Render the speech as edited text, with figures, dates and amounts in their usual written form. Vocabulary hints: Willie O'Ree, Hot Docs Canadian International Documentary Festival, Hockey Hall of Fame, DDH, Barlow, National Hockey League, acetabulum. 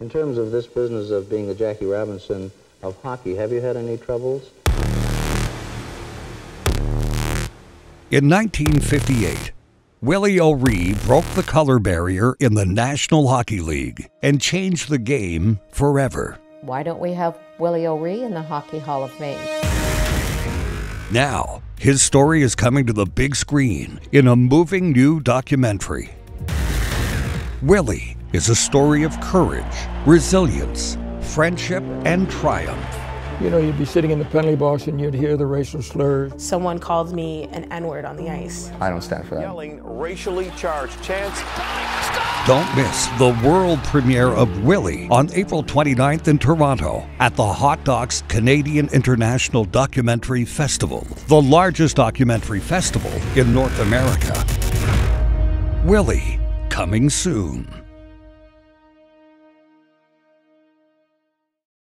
In terms of this business of being the Jackie Robinson of hockey, have you had any troubles? In 1958, Willie O'Ree broke the color barrier in the National Hockey League and changed the game forever. Why don't we have Willie O'Ree in the Hockey Hall of Fame? Now, his story is coming to the big screen in a moving new documentary. Willie is a story of courage, resilience, friendship, and triumph. You know, you'd be sitting in the penalty box and you'd hear the racial slurs. Someone called me an N-word on the ice. I don't stand for that. Yelling racially charged chants. Don't miss the world premiere of Willie on April 29th in Toronto at the Hot Docs Canadian International Documentary Festival, the largest documentary festival in North America. Willie, coming soon.